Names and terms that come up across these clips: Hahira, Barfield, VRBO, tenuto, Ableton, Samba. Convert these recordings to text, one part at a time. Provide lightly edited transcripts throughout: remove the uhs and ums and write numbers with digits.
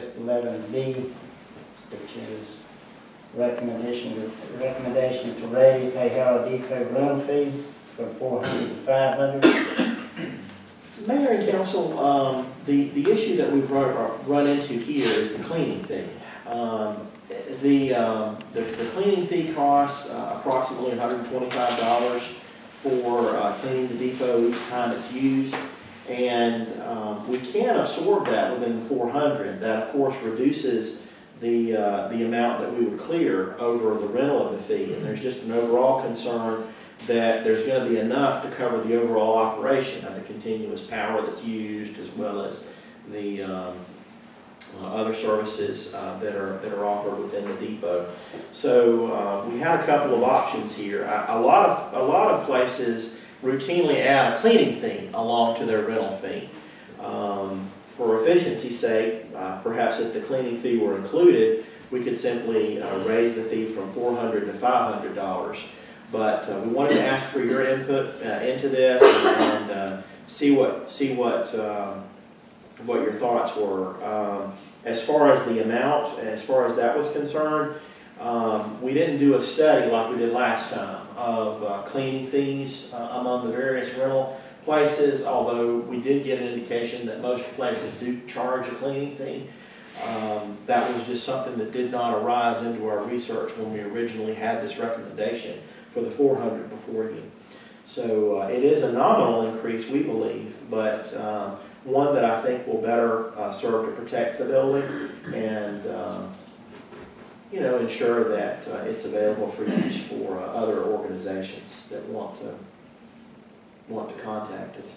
page 11b, which is recommendation to raise Hahira deco run fee from 400 to 500. Mayor and Council, the issue that we've run into here is the cleaning fee. The cleaning fee costs approximately $125 for cleaning the depot each time it's used, and we can absorb that within the 400. That of course reduces the amount that we would clear over the rental of the fee, and there's just an overall concern that there's going to be enough to cover the overall operation of the continuous power that's used, as well as the other services that are offered within the depot. So we had a couple of options here. A lot of places routinely add a cleaning fee along to their rental fee. For efficiency's sake, perhaps if the cleaning fee were included, we could simply raise the fee from $400 to $500. But we wanted to ask for your input into this and see what your thoughts were. As far as the amount, as far as that was concerned, we didn't do a study like we did last time of cleaning fees among the various rental places, although we did get an indication that most places do charge a cleaning fee. That was just something that did not arise into our research when we originally had this recommendation for the 400 before you. So it is a nominal increase, we believe, but one that I think will better serve to protect the building and you know, ensure that it's available for use for other organizations that want to contact us.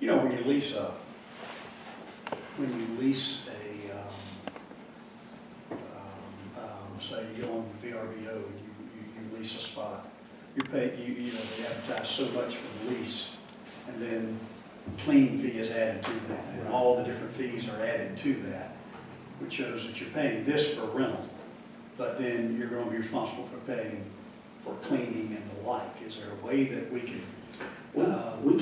You know, when you lease a say you go on VRBO and you lease a spot, you pay, you know, they advertise so much for the lease, and then the cleaning fee is added to that, and all the different fees are added to that, which shows that you're paying this for rental, but then you're going to be responsible for paying for cleaning and the like. Is there a way that we can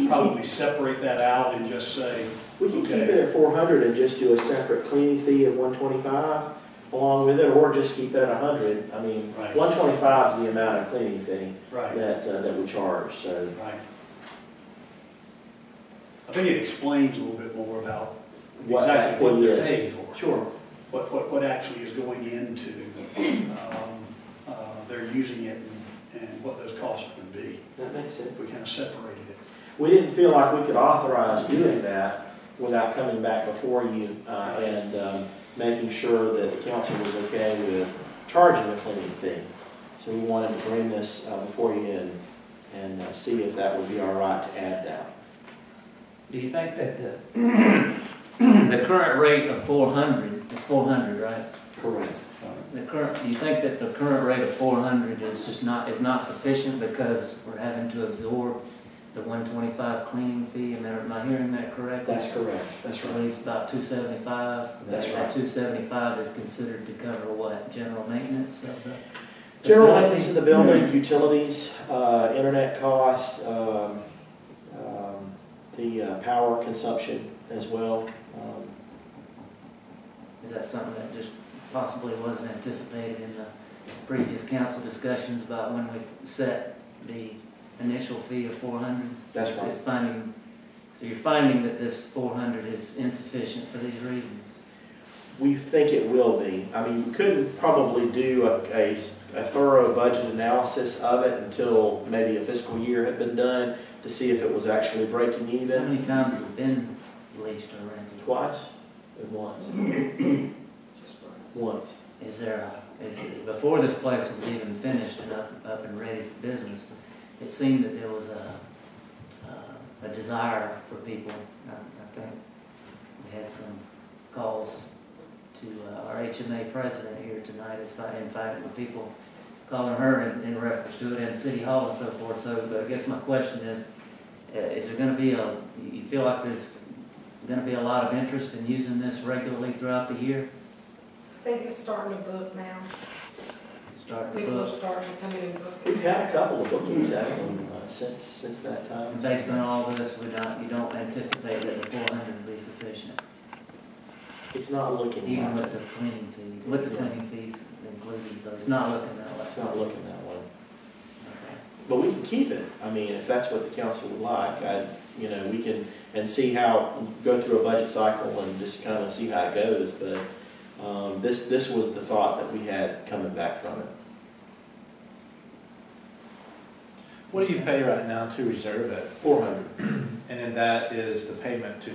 probably separate that out and just say we can keep it at 400 and just do a separate cleaning fee of 125 along with it, or just keep it at 100. I mean, right. 125 is the amount of cleaning fee that we charge. So, I think it explains a little bit more about exactly what they're paying for. Sure. What actually is going into they're using it and what those costs would be. That makes sense. We kind of separated it. We didn't feel like we could authorize doing that without coming back before you and making sure that the council was okay with charging a cleaning fee. So we wanted to bring this before you and see if that would be all right to add that. Do you think that the current rate of 400 is 400, right? Correct. Do you think that the current rate of 400 is just not sufficient because we're having to absorb the 125 cleaning fee? Am I hearing that correctly? That's correct. That's right. At least about 275. That's right. 275 is considered to cover what? General maintenance of the general maintenance of the building, utilities, internet cost, the power consumption as well. Is that something that just possibly wasn't anticipated in the previous council discussions about when we set the initial fee of 400? That's right. So you're finding that this 400 is insufficient for these reasons? We think it will be. I mean, we couldn't probably do a thorough budget analysis of it until maybe a fiscal year had been done to see if it was actually breaking even. How many times has it been leased or rented? Twice and once. Once. Is there before this place was even finished and up and ready for business, it seemed that there was a desire for people. I think we had some calls to our HMA president here tonight. It's fighting with people calling her in reference to it and City Hall and so forth. So, but I guess my question is there going to be you feel like there's going to be a lot of interest in using this regularly throughout the year? I think it's starting to book now. People are starting to come in and book. We've had a couple of bookings actually since that time. Based on all this, you don't anticipate that the 400 would be sufficient? It's not looking even like with the cleaning fees. With the cleaning fees included, so it's not looking that way. It's not looking that way. Okay. But we can keep it. I mean, if that's what the council would like, you know, we can and see how go through a budget cycle and just kind of see how it goes. But this was the thought that we had coming back from it. What do you pay right now to reserve it? $400. And then that is the payment to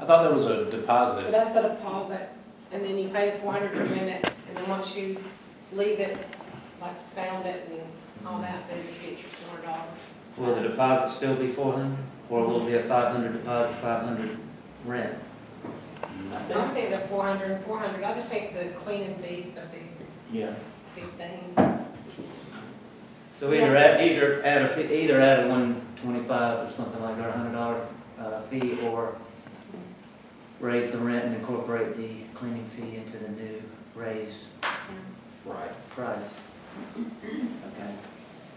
I thought that was a deposit. But that's the deposit. And then you pay the $400 per minute. And then once you leave it, like you found it and all that, then you get your $400. Will the deposit still be $400? Or will it be a $500 deposit, $500 rent? I don't think they're $400 and $400. I just think the cleaning fees are the big thing. So either add a $125 or something like that, or $100 fee, or raise the rent and incorporate the cleaning fee into the new raised price. Okay.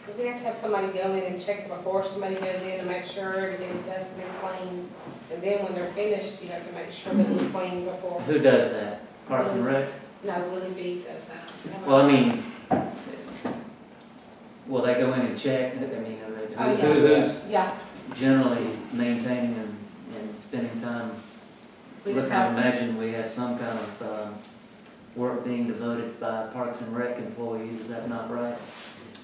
Because we have to have somebody go in and check before somebody goes in to make sure everything's dusted and clean, and then when they're finished, you have to make sure that it's clean before. Who does that? Parks and Rec? No, Willie B does that. Well, I mean. Well, they go in and check. I mean, who's generally maintaining and spending time? I imagine we have some kind of work being devoted by Parks and Rec employees. Is that not right?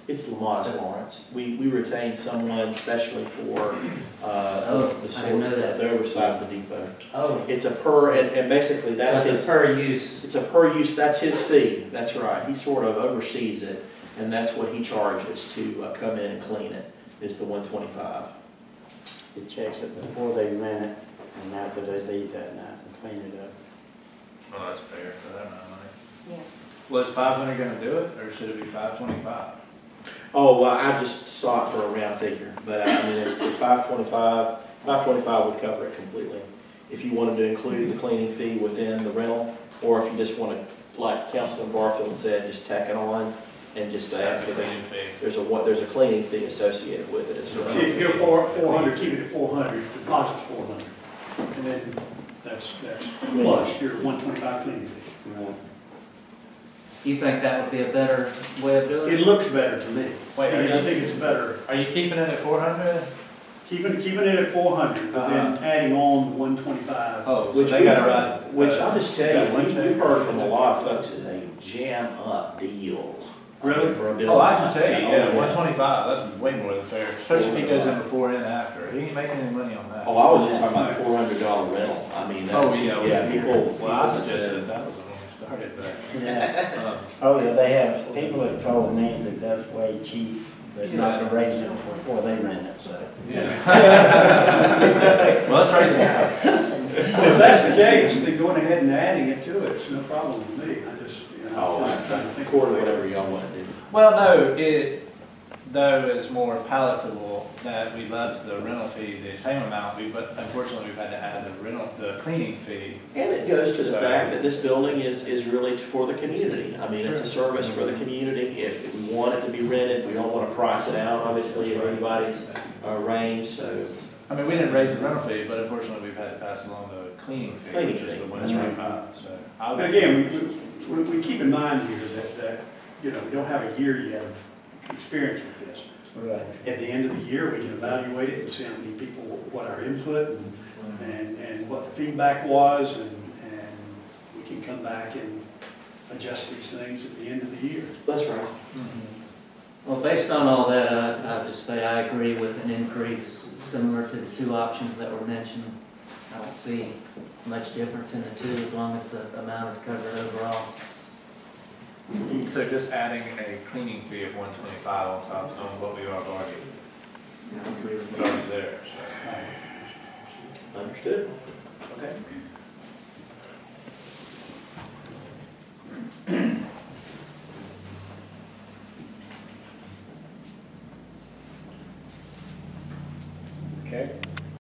It's Lamont's Lawrence. We retain someone especially for the oversight of the depot. Oh, it's a per and basically that's his per use. It's a per use. That's his fee. That's right. He sort of oversees it. And that's what he charges to come in and clean it, is the $125. He checks it before they rent it and after they leave that night and clean it up. Well, that's fair for that amount of money. Yeah. Well, is $500 going to do it, or should it be $525? Oh, well, I just saw it for a round figure. But, I mean, if $525 would cover it completely. If you wanted to include the cleaning fee within the rental, or if you just want to, like Councilman Barfield said, just tack it on. And just say there's a cleaning fee associated with it as well. So if you go $400, keep it at $400. Deposit's $400, and then that's plus your $125 cleaning fee. Right. You think that would be a better way of doing it? It looks better to me. Wait, I think it's better. Are you keeping it at $400? Keeping it at $400, but then adding on $125. Oh, which so they got to run. Which I'll just tell you, we've heard from a lot of folks is a jam up deal. Really? For a bill. Oh, I can tell you, yeah, $125. That's way more than fair. Especially if he goes in before and after. He ain't making any money on that. Oh, I was just talking about $400 rental. I mean, people. Well, I suggested that was when we started, but they have people have told me that that's way cheap, but not to raise it before they rent it. So well, that's right now. If that's the case, then going ahead and adding it to it, it's no problem with me. I just. Quarter, whatever y'all want to do. Well, no, it's more palatable that we left the rental fee the same amount, but unfortunately we've had to add the cleaning fee. And it goes to the fact that this building is really for the community. I mean, it's a service for the community. If we want it to be rented, we don't want to price it out, obviously, at anybody's range. So. I mean, we didn't raise the rental fee, but unfortunately we've had to pass along the cleaning fee, which is the $125. So, we keep in mind here that we don't have a year yet of experience with this. Right. At the end of the year, we can evaluate it and see how many people, what our input and what the feedback was, and we can come back and adjust these things at the end of the year. That's right. Mm-hmm. Well, based on all that, I'd just say I agree with an increase similar to the two options that were mentioned. I don't see much difference in the two as long as the amount is covered overall. So just adding a cleaning fee of $125 on top of what we are bargaining. Yeah, I agree with you. Understood. Okay.